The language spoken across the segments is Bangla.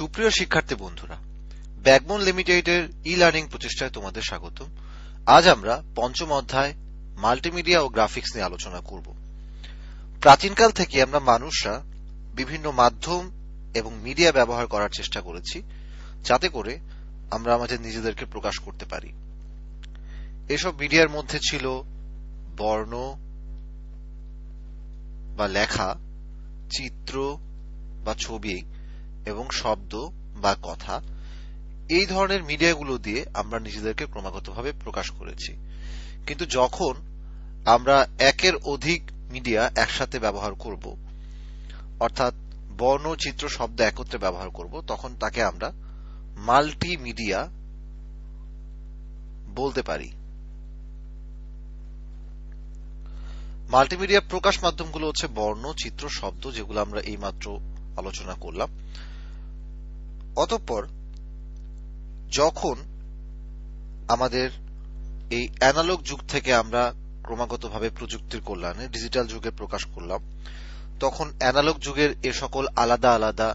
সুপ্রিয় শিক্ষার্থী বন্ধুরা, ব্যাকবোন লিমিটেডের ই লার্নিং প্রচেষ্টায় তোমাদের স্বাগত। আজ আমরা পঞ্চম অধ্যায় মাল্টিমিডিয়া ও গ্রাফিক্স নিয়ে আলোচনা করব। প্রাচীনকাল থেকে আমরা মানুষরা বিভিন্ন মাধ্যম এবং মিডিয়া ব্যবহার করার চেষ্টা করেছি, যাতে করে আমরা আমাদের নিজেদেরকে প্রকাশ করতে পারি। এসব মিডিয়ার মধ্যে ছিল বর্ণ বা লেখা, চিত্র বা ছবি এবং শব্দ বা কথা। এই ধরনের মিডিয়াগুলো দিয়ে আমরা নিজেদেরকে ক্রমাগতভাবে প্রকাশ করেছি। কিন্তু যখন আমরা একের অধিক মিডিয়া একসাথে ব্যবহার করব, অর্থাৎ বর্ণ, চিত্র, শব্দ একত্রে ব্যবহার করব, তখন তাকে আমরা মাল্টিমিডিয়া বলতে পারি। মাল্টিমিডিয়া প্রকাশ মাধ্যমগুলো হচ্ছে বর্ণ, চিত্র, শব্দ, যেগুলো আমরা এইমাত্র আলোচনা করলাম। অতঃপর যখন আমাদের এই অ্যানালগ যুগ থেকে আমরা ক্রমাগতভাবে প্রযুক্তির কল্যাণে ডিজিটাল যুগে প্রকাশ করলাম, তখন অ্যানালগ যুগের এ সকল আলাদা আলাদা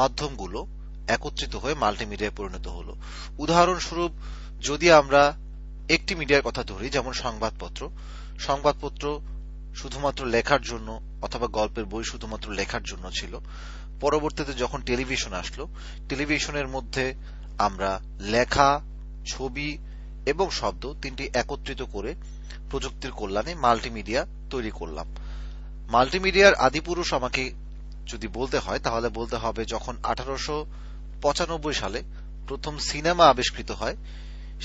মাধ্যমগুলো একত্রিত হয়ে মাল্টিমিডিয়ায় পরিণত হলো। উদাহরণস্বরূপ, যদি আমরা একটি মিডিয়ার কথা ধরি, যেমন সংবাদপত্র। সংবাদপত্র শুধুমাত্র লেখার জন্য, অথবা গল্পের বই শুধুমাত্র লেখার জন্য ছিল। পরবর্তীতে যখন টেলিভিশন আসলো, টেলিভিশনের মধ্যে আমরা লেখা, ছবি এবং শব্দ তিনটি একত্রিত করে প্রযুক্তির কল্যাণে মাল্টিমিডিয়া তৈরি করলাম। মাল্টিমিডিয়ার আদিপুরুষ আমাকে যদি বলতে হয়, তাহলে বলতে হবে যখন 1895 সালে প্রথম সিনেমা আবিষ্কৃত হয়,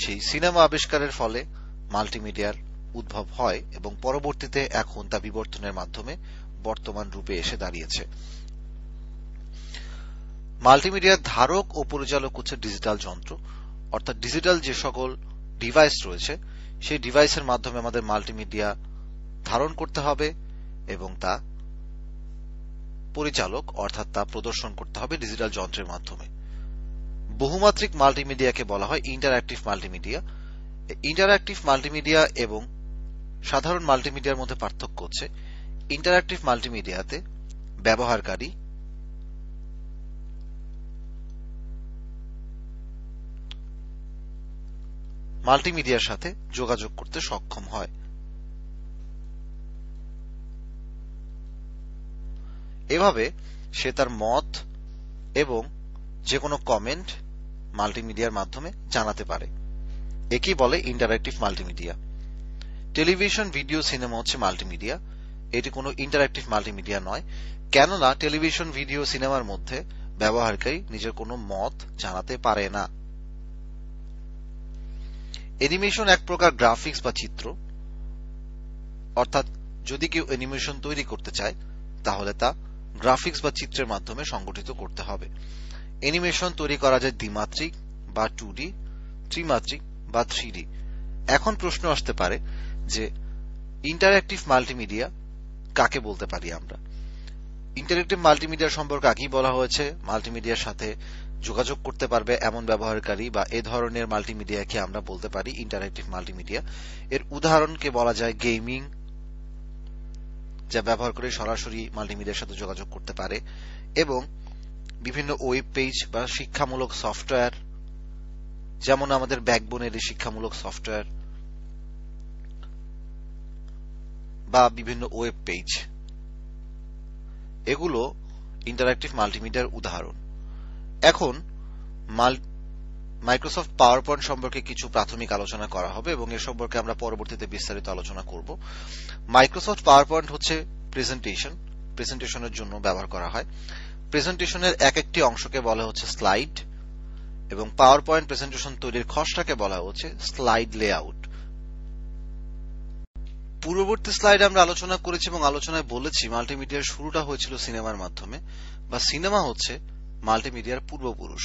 সেই সিনেমা আবিষ্কারের ফলে মাল্টিমিডিয়ার উদ্ভব হয় এবং পরবর্তীতে এখন তা বিবর্তনের মাধ্যমে বর্তমান রূপে এসে দাঁড়িয়েছে। মাল্টিমিডিয়ার ধারক ও পরিচালক হচ্ছে ডিজিটাল যন্ত্র, অর্থাৎ ডিজিটাল যে সকল ডিভাইস রয়েছে, সেই ডিভাইসের মাধ্যমে আমাদের মাল্টিমিডিয়া ধারণ করতে হবে এবং তা পরিচালক, অর্থাৎ তা প্রদর্শন করতে হবে ডিজিটাল যন্ত্রের মাধ্যমে। বহুমাত্রিক মাল্টিমিডিয়াকে বলা হয় ইন্টারঅ্যাক্টিভ মাল্টিমিডিয়া। ইন্টারঅ্যাক্টিভ মাল্টিমিডিয়া এবং সাধারণ মাল্টিমিডিয়ার মধ্যে পার্থক্য হচ্ছে, ইন্টারঅ্যাক্টিভ মাল্টিমিডিয়াতে ব্যবহারকারী মাল্টিমিডিয়ার সাথে যোগাযোগ করতে সক্ষম হয়। এভাবে সে তার মত এবং যে কোনো কমেন্ট মাল্টিমিডিয়ার মাধ্যমে জানাতে পারে। একে বলে interactive multimedia. Television, video, cinema হচ্ছে মাল্টিমিডিয়া। এটি কোনো ইন্টারঅ্যাক্টিভ মাল্টিমিডিয়া নয়, কেননা টেলিভিশন, ভিডিও, সিনেমার মধ্যে ব্যবহারকারী নিজের কোনো মত জানাতে পারে না। অ্যানিমেশন এক প্রকার গ্রাফিক্স বা চিত্র, অর্থাৎ যদি কেউ অ্যানিমেশন তৈরি করতে চায়, তাহলে তা গ্রাফিক্স বা চিত্রের মাধ্যমে সংগঠিত করতে হবে। অ্যানিমেশন তৈরি করা যায় দ্বিমাত্রিক বা 2D, ত্রিমাত্রিক বা 3D। এখন প্রশ্ন আসতে পারে যে ইন্টারঅ্যাক্টিভ মাল্টিমিডিয়া কাকে বলতে পারি আমরা? ইন্টারঅ্যাক্টিভ মাল্টিমিডিয়া সম্পর্কে আগেই বলা হয়েছে, মাল্টিমিডিয়ার সাথে যোগাযোগ করতে পারবে এমন ব্যবহারকারী বা এ ধরনের মাল্টিমিডিয়াকে আমরা বলতে পারি ইন্টারঅ্যাক্টিভ মাল্টিমিডিয়া। এর উদাহরণকে বলা যায় গেমিং, যা ব্যবহার করে সরাসরি মাল্টিমিডিয়ার সাথে যোগাযোগ করতে পারে, এবং বিভিন্ন ওয়েব পেজ বা শিক্ষামূলক সফটওয়্যার, যেমন আমাদের ব্যাকবোনের এই শিক্ষামূলক সফটওয়্যার বা বিভিন্ন ওয়েব পেজ, এগুলো ইন্টারঅ্যাক্টিভ মাল্টিমিডিয়ার উদাহরণ। এখন মাইক্রোসফট পাওয়ারপয়েন্ট সম্পর্কে কিছু প্রাথমিক আলোচনা করা হবে এবং এ সম্পর্কে আমরা পরবর্তীতে বিস্তারিত আলোচনা করব। মাইক্রোসফট পাওয়ারপয়েন্ট হচ্ছে প্রেজেন্টেশনের জন্য ব্যবহার করা হয়। প্রেজেন্টেশনের এক একটি অংশকে বলা হচ্ছে স্লাইড, এবং পাওয়ারপয়েন্ট প্রেজেন্টেশন তৈরির খসড়াকে বলা হচ্ছে স্লাইড লেআউট। পূর্ববর্তী স্লাইড আমরা আলোচনা করেছি এবং আলোচনায় বলেছি মাল্টিমিডিয়ার শুরুটা হয়েছিল সিনেমার মাধ্যমে, বা সিনেমা হচ্ছে মাল্টিমিডিয়ার পূর্বপুরুষ।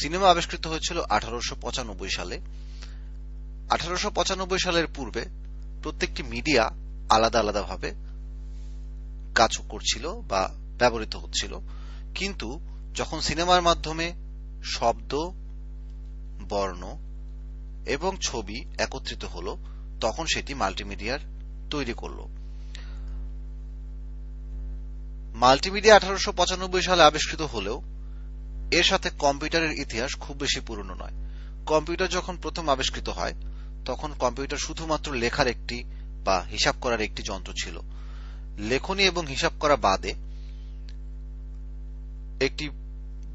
সিনেমা আবিষ্কৃত হয়েছিল 1895 সালে। 1895 সালের পূর্বে প্রত্যেকটি মিডিয়া আলাদা আলাদাভাবে কাজ করছিল বা ব্যবহৃত হচ্ছিল, কিন্তু যখন সিনেমার মাধ্যমে শব্দ, বর্ণ এবং ছবি একত্রিত হলো, তখন সেটি মাল্টিমিডিয়ার তৈরি করলো। মাল্টিমিডিয়া 1895 সালে আবিষ্কৃত হলেও এর সাথে কম্পিউটারের ইতিহাস খুব বেশি পুরনো নয়। কম্পিউটার যখন প্রথম আবিষ্কৃত হয় তখন কম্পিউটার শুধুমাত্র লেখার একটি বা হিসাব করার একটি যন্ত্র ছিল। লেখনী এবং হিসাব করা বাদে একটি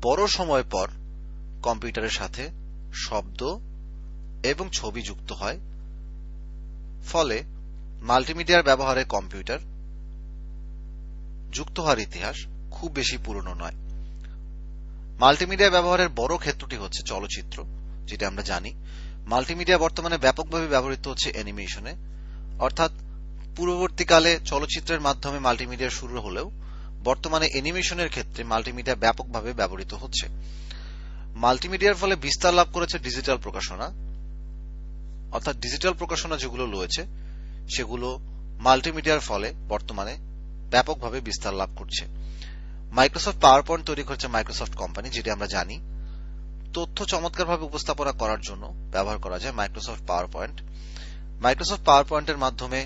বড় সময় পর কম্পিউটারের সাথে শব্দ এবং ছবি যুক্ত হয়। ফলে মাল্টিমিডিয়ার ব্যবহারে কম্পিউটার যুক্ত হওয়ার ইতিহাস খুব বেশি পুরনো নয়। মাল্টিমিডিয়া ব্যবহারের বড় ক্ষেত্রটি হচ্ছে চলচ্চিত্র, যেটা আমরা জানি। মাল্টিমিডিয়া বর্তমানে ব্যাপকভাবে ব্যবহৃত হচ্ছে অ্যানিমেশনে, অর্থাৎ পূর্ববর্তীকালে চলচ্চিত্রের মাধ্যমে মাল্টিমিডিয়া শুরু হলেও বর্তমানে অ্যানিমেশনের ক্ষেত্রে মাল্টিমিডিয়া ব্যাপকভাবে ব্যবহৃত হচ্ছে। মাল্টিমিডিয়ার ফলে বিস্তার লাভ করেছে ডিজিটাল প্রকাশনা, অর্থাৎ ডিজিটাল প্রকাশনা যেগুলো রয়েছে সেগুলো মাল্টিমিডিয়ার ফলে বর্তমানে ব্যাপকভাবে বিস্তার লাভ করছে। মাইক্রোসফট পাওয়ারপয়েন্ট তৈরি করছে মাইক্রোসফট কোম্পানি, যেটা আমরা জানি। তথ্য চমৎকারভাবে উপস্থাপনা করার জন্য ব্যবহার করা যায় মাইক্রোসফট পাওয়ারপয়েন্ট। মাইক্রোসফট পাওয়ারপয়েন্টের মাধ্যমে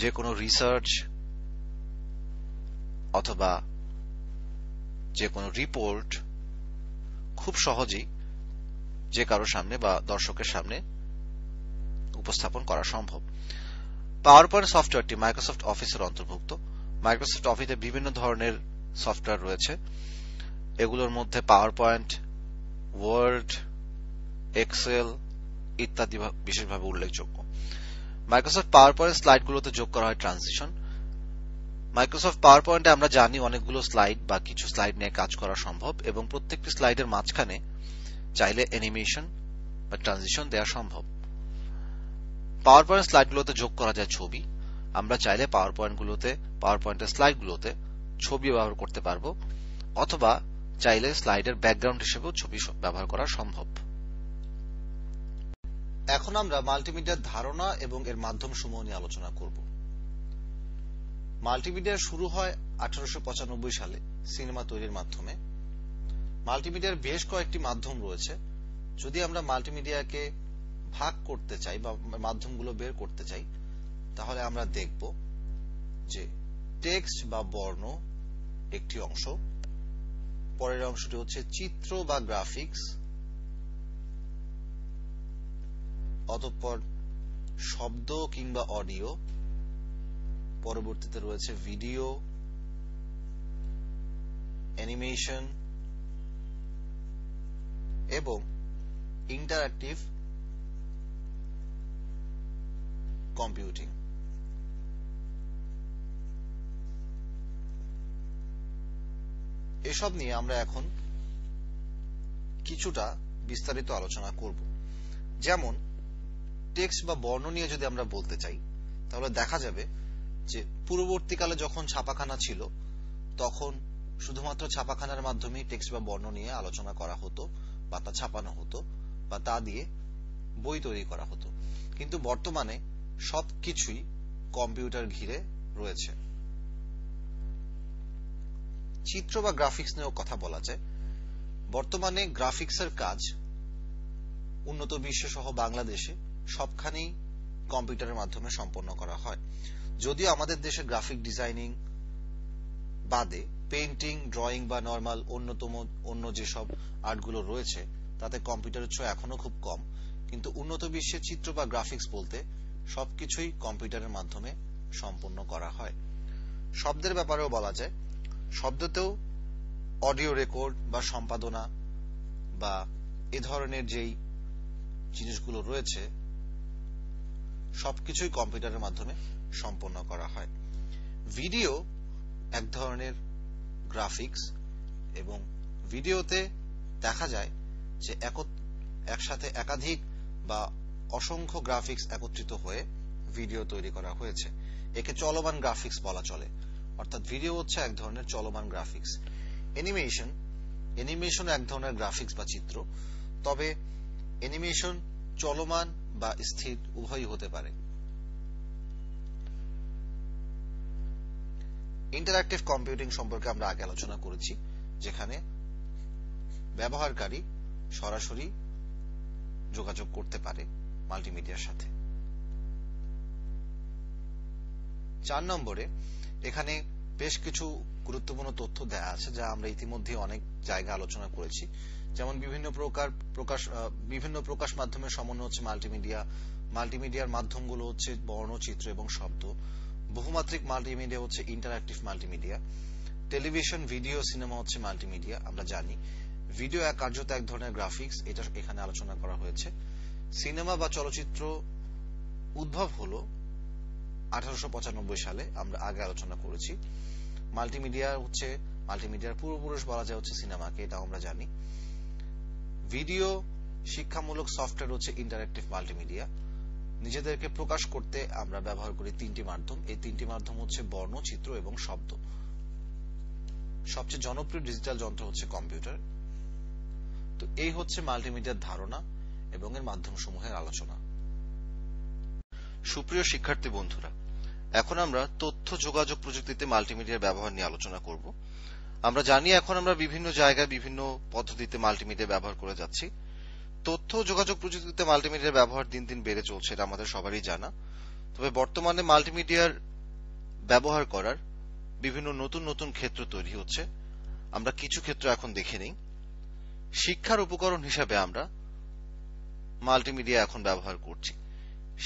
যে কোনো রিসার্চ অথবা যে কোনো রিপোর্ট খুব সহজেই যে কারো সামনে বা দর্শকের সামনে উপস্থাপন করা সম্ভব। পাওয়ারপয়েন্ট সফটওয়্যারটি মাইক্রোসফট অফিসের অন্তর্ভুক্ত। মাইক্রোসফট অফিসে বিভিন্ন ধরনের সফটওয়্যার রয়েছে, এগুলোর মধ্যে পাওয়ারপয়েন্ট, ওয়ার্ড, এক্সেল ইত্যাদি বিশেষভাবে উল্লেখযোগ্য। মাইক্রোসফট পাওয়ারপয়েন্ট স্লাইডগুলোতে যোগ করা হয় ট্রানজিশন। মাইক্রোসফট পাওয়ারপয়েন্টে আমরা জানি অনেকগুলো স্লাইড বা কিছু স্লাইড নিয়ে কাজ করা সম্ভব এবং প্রত্যেকটি স্লাইডের মাঝখানে চাইলে অ্যানিমেশন বা ট্রানজিশন দেওয়া সম্ভব। পাওয়ারপয়েন্ট স্লাইডগুলোতে যোগ করা যায় ছবি। আমরা চাইলে পাওয়ারপয়েন্টের স্লাইডগুলোতে ছবি ব্যবহার করতে পারবো, অথবা চাইলে স্লাইডের ব্যাকগ্রাউন্ড হিসেবেও ছবি ব্যবহার করা সম্ভব। এখন আমরা মাল্টিমিডিয়ার ধারণা এবং এর মাধ্যমসমূহ নিয়ে আলোচনা করব। মাল্টিমিডিয়া শুরু হয় 1895 সালে সিনেমা তৈরির মাধ্যমে। মাল্টিমিডিয়ার বেশ কয়েকটি মাধ্যম রয়েছে। যদি আমরা মাল্টিমিডিয়াকে ভাগ করতে চাই বা মাধ্যমগুলো বের করতে চাই, তাহলে আমরা দেখব যে টেক্সট বা বর্ণ একটি অংশ, পরের অংশটি হচ্ছে চিত্র বা গ্রাফিক্স, অতঃপর শব্দ কিংবা অডিও, পরবর্তীতে রয়েছে ভিডিও, অ্যানিমেশন এবং ইন্টারঅ্যাক্টিভ কম্পিউটিং। এসব নিয়ে আমরা এখন কিছুটা বিস্তারিত আলোচনা করব। যেমন টেক্সট বা বর্ণ নিয়ে যদি আমরা বলতে চাই, তাহলে দেখা যাবে যে পূর্ববর্তীকালে যখন ছাপাখানা ছিল তখন শুধুমাত্র ছাপাখানার মাধ্যমে টেক্সট বা বর্ণ নিয়ে আলোচনা করা হতো বা তা ছাপানো হতো বা তা দিয়ে বই তৈরি করা হতো। কিন্তু বর্তমানে সবকিছুই কম্পিউটার ঘিরে রয়েছে। চিত্র বা গ্রাফিক্স নিয়েও কথা বলা যায়। বর্তমানে গ্রাফিক্সের কাজ উন্নত বিশ্ব সহ বাংলাদেশে সবখানেই কম্পিউটারের মাধ্যমে সম্পন্ন করা হয়। যদিও আমাদের দেশে গ্রাফিক ডিজাইনিং বাদে পেইন্টিং, ড্রয়িং বা নর্মাল অন্য যেসব আর্টগুলো রয়েছে তাতে কম্পিউটারের ছোঁয়া এখনো খুব কম, কিন্তু উন্নত বিশ্বে চিত্র বা গ্রাফিক্স বলতে সবকিছুই কম্পিউটারের মাধ্যমে সম্পন্ন করা হয়। শব্দের ব্যাপারেও বলা যায়, শব্দতেও অডিও রেকর্ড বা সম্পাদনা বা এ ধরনের যেই জিনিসগুলো রয়েছে সবকিছুই কম্পিউটারের মাধ্যমে সম্পন্ন করা হয়। ভিডিও এক ধরনের গ্রাফিক্স এবং ভিডিওতে দেখা যায় যে একসাথে একাধিক বা অসংখ্য গ্রাফিক্স একত্রিত হয়ে ভিডিও তৈরি করা হয়েছে। একে চলমান গ্রাফিক্স বলা চলে, অর্থাৎ ভিডিও হচ্ছে এক ধরনের চলমান গ্রাফিক্স। অ্যানিমেশন এক ধরনের গ্রাফিক্স বা চিত্র, তবে অ্যানিমেশন চলমান বা স্থির উভয়ই হতে পারে। ইন্টারঅ্যাক্টিভ কম্পিউটিং সম্পর্কে আমরা আগে আলোচনা করেছি, যেখানে ব্যবহারকারী সরাসরি যোগাযোগ করতে পারে মাল্টিমিডিয়ার সাথে। 4 নম্বরে এখানে বেশ কিছু গুরুত্বপূর্ণ তথ্য দেয়া আছে যা আমরা ইতিমধ্যে অনেক জায়গা আলোচনা করেছি, যেমন বিভিন্ন প্রকাশ মাধ্যমের সমন্বয় হচ্ছে মাল্টিমিডিয়া। মাল্টিমিডিয়ার মাধ্যমগুলো হচ্ছে বর্ণ, চিত্র এবং শব্দ। বহুমাত্রিক মাল্টিমিডিয়া হচ্ছে interactive multimedia. Television, video, cinema হচ্ছে মাল্টিমিডিয়া, আমরা জানি। ভিডিও কার্যত এক ধরনের গ্রাফিক্স, এটা এখানে আলোচনা করা হয়েছে। সিনেমা বা চলচ্চিত্র উদ্ভব হলো 1895 সালে, আমরা আগে আলোচনা করেছি। মাল্টিমিডিয়া হচ্ছে, মাল্টিমিডিয়ার পূর্বপুরুষ বলা যায় হচ্ছে সিনেমাকে, এটা আমরা জানি। ভিডিও শিক্ষামূলক সফটওয়্যার হচ্ছে ইন্টারঅ্যাকটিভ মাল্টিমিডিয়া। নিজেদেরকে প্রকাশ করতে আমরা ব্যবহার করি তিনটি মাধ্যম, এই তিনটি মাধ্যম হচ্ছে বর্ণ, চিত্র এবং শব্দ। সবচেয়ে জনপ্রিয় ডিজিটাল যন্ত্র হচ্ছে কম্পিউটার। তো এই হচ্ছে মাল্টিমিডিয়ার ধারণা এবং এর মাধ্যমসমূহের আলোচনা। সুপ্রিয় শিক্ষার্থী বন্ধুরা, এখন আমরা তথ্য যোগাযোগ প্রযুক্তিতে মাল্টিমিডিয়ার ব্যবহার নিয়ে আলোচনা করব। আমরা জানি এখন আমরা বিভিন্ন জায়গায় বিভিন্ন পদ্ধতিতে মাল্টিমিডিয়া ব্যবহার করে যাচ্ছি। তথ্য যোগাযোগ প্রযুক্তিতে মাল্টিমিডিয়ার ব্যবহার দিন দিন বেড়ে চলছে, এটা আমাদের সবারই জানা। তবে বর্তমানে মাল্টিমিডিয়ার ব্যবহার করার বিভিন্ন নতুন নতুন ক্ষেত্র তৈরি হচ্ছে। আমরা কিছু ক্ষেত্র এখন দেখে নিই। শিক্ষার উপকরণ হিসাবে আমরা মাল্টিমিডিয়া এখন ব্যবহার করছি।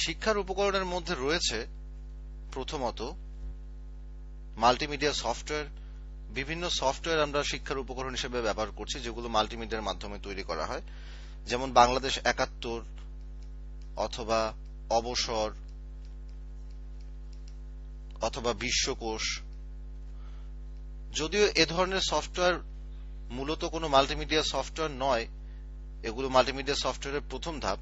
শিক্ষার উপকরণের মধ্যে রয়েছে প্রথমত মাল্টিমিডিয়া সফটওয়্যার। বিভিন্ন সফটওয়্যার আমরা শিক্ষার উপকরণ হিসেবে ব্যবহার করছি, যেগুলো মাল্টিমিডিয়ার মাধ্যমে তৈরি করা হয়, যেমন বাংলাদেশ ৭১ অথবা অবসর অথবা বিশ্বকোষ। যদিও এ ধরনের সফটওয়্যার মূলত কোনো মাল্টিমিডিয়া সফটওয়্যার নয়, এগুলো মাল্টিমিডিয়া সফটওয়্যারের প্রথম ধাপ,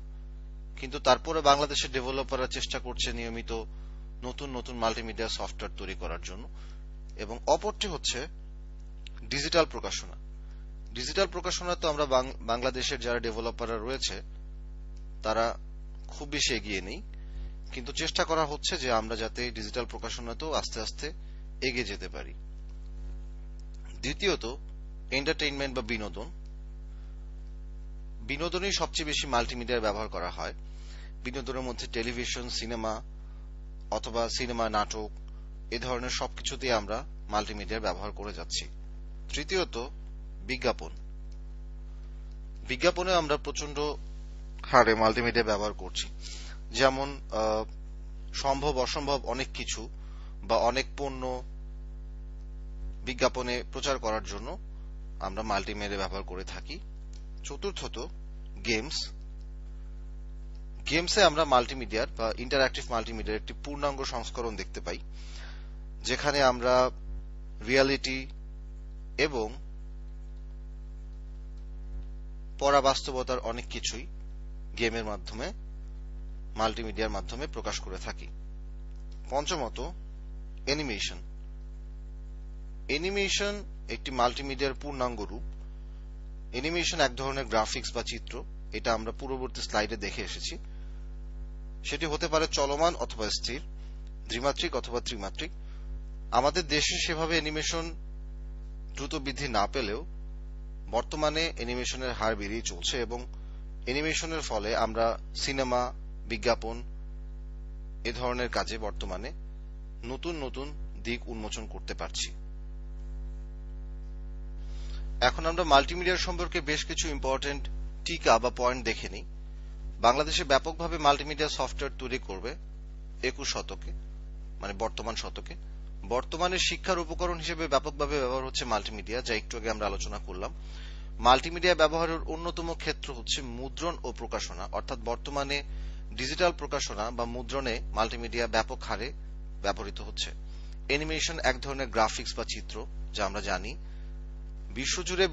কিন্তু তারপরে বাংলাদেশের ডেভেলপাররা চেষ্টা করছে নিয়মিত নতুন নতুন মাল্টিমিডিয়া সফটওয়্যার তৈরি করার জন্য। এবং অপরটি হচ্ছে ডিজিটাল প্রকাশনা। ডিজিটাল প্রকাশনা তো আমরা বাংলাদেশের যারা ডেভেলপাররা রয়েছে তারা খুব বেশি এগিয়ে নেই, কিন্তু চেষ্টা করা হচ্ছে যে আমরা যাতে ডিজিটাল প্রকাশনাতেও আস্তে আস্তে এগিয়ে যেতে পারি। দ্বিতীয়ত এন্টারটেইনমেন্ট বা বিনোদন। বিনোদনেই সবচেয়ে বেশি মাল্টিমিডিয়ার ব্যবহার করা হয়। বিনোদনের মধ্যে টেলিভিশন, সিনেমা অথবা সিনেমা, নাটক, এ ধরনের সবকিছুতেই আমরা মাল্টিমিডিয়ার ব্যবহার করে যাচ্ছি। তৃতীয়ত বিজ্ঞাপন। বিজ্ঞাপনে আমরা প্রচন্ড হারে মাল্টিমিডিয়া ব্যবহার করছি, যেমন সম্ভব অসম্ভব অনেক কিছু বা অনেক পণ্য বিজ্ঞাপনে প্রচার করার জন্য আমরা মাল্টিমিডিয়া ব্যবহার করে থাকি। চতুর্থত গেমস। গেমসে আমরা মাল্টিমিডিয়ার বা ইন্টারঅ্যাকটিভ মাল্টিমিডিয়ার একটি পূর্ণাঙ্গ সংস্করণ দেখতে পাই, যেখানে আমরা রিয়ালিটি এবং পরাবাস্তবতার অনেক কিছুই গেমের মাধ্যমে, মাল্টিমিডিয়ার মাধ্যমে প্রকাশ করে থাকি। পঞ্চমত অ্যানিমেশন। অ্যানিমেশন একটি মাল্টিমিডিয়ার পূর্ণাঙ্গ রূপ। অ্যানিমেশন এক ধরনের গ্রাফিক্স বা চিত্র, এটা আমরা পূর্ববর্তী স্লাইডে দেখে এসেছি। সেটি হতে পারে চলমান অথবা স্থির, দ্বিমাত্রিক অথবা ত্রিমাত্রিক। আমাদের দেশে সেভাবে অ্যানিমেশন দ্রুত বৃদ্ধি না পেলেও বর্তমানে অ্যানিমেশনের হার বেড়েই চলছে, এবং অ্যানিমেশনের ফলে আমরা সিনেমা, বিজ্ঞাপন, এ ধরনের কাজে বর্তমানে নতুন নতুন দিক উন্মোচন করতে পারছি। এখন আমরা মাল্টিমিডিয়া সম্পর্কে বেশ কিছু ইম্পর্টেন্ট টিকা বা পয়েন্ট দেখে নিই। বাংলাদেশে ব্যাপকভাবে মাল্টিমিডিয়া সফটওয়্যার তৈরি করবে ২১ শতকে, মানে বর্তমান শতকে। বর্তমানে শিক্ষার উপকরণ হিসেবে ব্যাপকভাবে ব্যবহার হচ্ছে মাল্টিমিডিয়া, যা একটু আগে আমরা আলোচনা করলাম। মাল্টিমিডিয়া ব্যবহারের অন্যতম ক্ষেত্র হচ্ছে মুদ্রণ ও প্রকাশনা, অর্থাৎ বর্তমানে ডিজিটাল প্রকাশনা বা মুদ্রণে মাল্টিমিডিয়া ব্যাপক হারে ব্যবহৃত হচ্ছে। অ্যানিমেশন এক ধরনের গ্রাফিক্স বা চিত্র, যা আমরা জানি। বিশ্বজুড়ে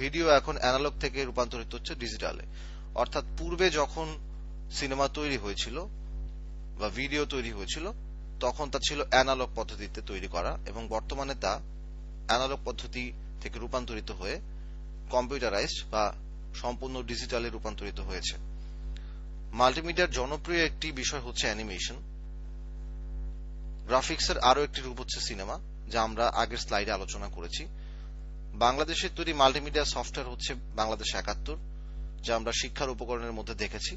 ভিডিও এখন অ্যানালগ থেকে রূপান্তরিত হচ্ছে ডিজিটালে, অর্থাৎ পূর্বে যখন সিনেমা তৈরি হয়েছিল বা ভিডিও তৈরি হয়েছিল তখন তা ছিল অ্যানালগ পদ্ধতিতে তৈরি করা, এবং বর্তমানে তা অ্যানালগ পদ্ধতি থেকে রূপান্তরিত হয়ে কম্পিউটারাইজড বা সম্পূর্ণ ডিজিটালে রূপান্তরিত হয়েছে। মাল্টিমিডিয়ার জনপ্রিয় একটি বিষয় হচ্ছে অ্যানিমেশন। গ্রাফিক্সের আরো একটি রূপ হচ্ছে সিনেমা, যা আমরা আগের স্লাইডে আলোচনা করেছি। বাংলাদেশের তৈরি মাল্টিমিডিয়া সফটওয়্যার হচ্ছে বাংলাদেশ ৭১, যা আমরা শিক্ষার উপকরণের মধ্যে দেখেছি।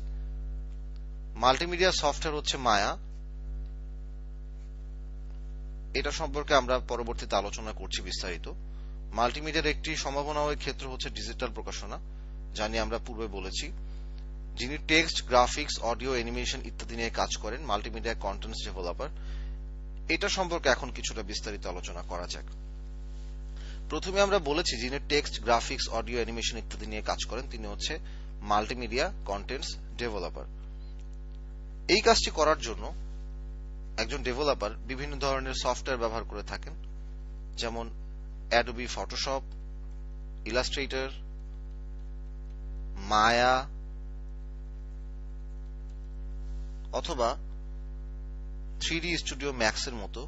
মাল্টিমিডিয়া সফটওয়্যার হচ্ছে মায়া। এটা সম্পর্কে আমরা পরবর্তীতে আলোচনা করছি বিস্তারিত। মাল্টিমিডিয়ার একটি সম্ভাবনাময় ক্ষেত্র হচ্ছে ডিজিটাল প্রকাশনা, যা নিয়ে আমরা পূর্বে বলেছি। যিনি টেক্সট, গ্রাফিক্স, অডিও, অ্যানিমেশন ইত্যাদি নিয়ে কাজ করেন, মাল্টিমিডিয়া কন্টেন্টস ডেভেলপার, এটা সম্পর্কে এখন কিছুটা বিস্তারিত আলোচনা করা যাক। প্রথমে আমরা বলেছি যিনি টেক্সট, গ্রাফিক্স, অডিও, অ্যানিমেশন ইত্যাদি নিয়ে কাজ করেন তিনি হচ্ছে মাল্টিমিডিয়া কন্টেন্টস ডেভেলপার। এই কাজটি করার জন্য একজন ডেভেলপার বিভিন্ন ধরনের সফটওয়্যার ব্যবহার করে থাকেন, যেমন অ্যাডোবি ফটোশপ, ইলাস্ট্রেটর, মায়া অথবা 3D স্টুডিও ম্যাক্সের মতো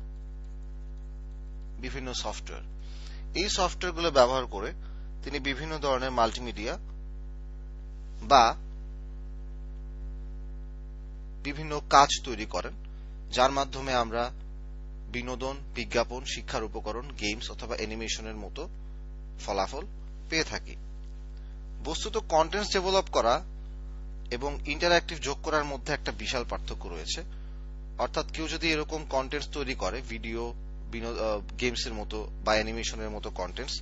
বিভিন্ন সফটওয়্যার। এই সফটওয়্যারগুলো ব্যবহার করে তিনি বিভিন্ন ধরনের মাল্টিমিডিয়া বা বিভিন্ন কাজ তৈরি করেন, যার মাধ্যমে আমরা বিনোদন, বিজ্ঞাপন, শিক্ষার উপকরণ, গেমস অথবা অ্যানিমেশনের মতো ফলাফল পেয়ে থাকি। বস্তুত কন্টেন্টস ডেভেলপ করা এবং ইন্টারঅ্যাক্টিভ যোগ করার মধ্যে একটা বিশাল পার্থক্য রয়েছে। অর্থাৎ কেউ যদি এরকম কন্টেন্টস তৈরি করে, ভিডিও, গেমসের মতো বা অ্যানিমেশনের মতো কন্টেন্টস,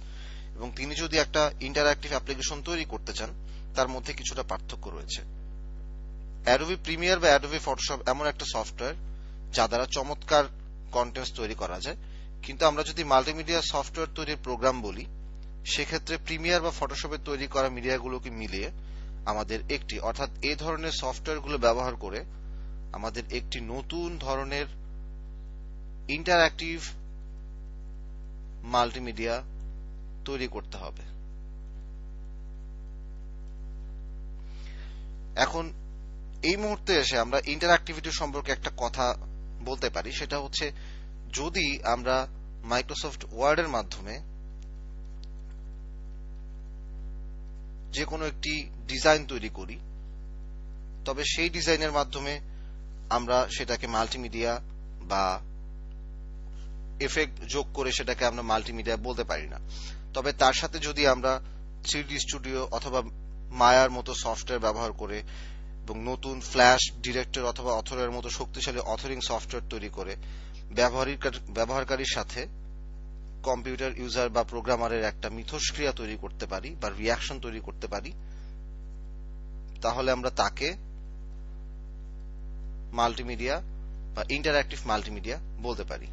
এবং তিনি যদি একটা ইন্টারঅ্যাক্টিভ অ্যাপ্লিকেশন তৈরি করতে চান, তার মধ্যে কিছুটা পার্থক্য রয়েছে। অ্যাডোবি প্রিমিয়ার বা অ্যাডোবি ফটোশপ এমন একটা সফটওয়্যার যা দ্বারা চমৎকার কন্টেন্টস তৈরি করা যায়, কিন্তু আমরা যদি মাল্টিমিডিয়া সফটওয়্যার তৈরির প্রোগ্রাম বলি, সেক্ষেত্রে প্রিমিয়ার বা ফটোশপে তৈরি করা মিডিয়াগুলোকে মিলিয়ে আমাদের একটি, অর্থাৎ এই ধরনের সফটওয়্যারগুলো ব্যবহার করে আমাদের একটি নতুন ধরনের ইন্টারঅ্যাক্টিভ মাল্টিমিডিয়া তৈরি করতে হবে। এখন এই মুহূর্তে এসে আমরা ইন্টারঅ্যাক্টিভিটি সম্পর্কে একটা কথা বলতে পারি, সেটা হচ্ছে যদি আমরা মাইক্রোসফট ওয়ার্ডের মাধ্যমে যে কোনো একটি ডিজাইন তৈরি করি, তবে সেই ডিজাইনের মাধ্যমে আমরা সেটাকে মাল্টিমিডিয়া বা এফেক্ট যোগ করে সেটাকে আমরা মাল্টিমিডিয়া বলতে পারি না। তবে তার সাথে যদি আমরা 3D স্টুডিও অথবা মায়ার মতো সফটওয়্যার ব্যবহার করে এবং নতুন ফ্ল্যাশ, ডিরেক্টর অথবা অথরের মতো শক্তিশালী অথরিং সফটওয়্যার তৈরি করে ব্যবহারকারীর সাথে কম্পিউটার ইউজার বা প্রোগ্রামারের একটা মিথস্ক্রিয়া তৈরি করতে পারি বা রিয়াকশন তৈরি করতে পারি, তাহলে আমরা তাকে মাল্টিমিডিয়া বা ইন্টারঅ্যাক্টিভ মাল্টিমিডিয়া বলতে পারি।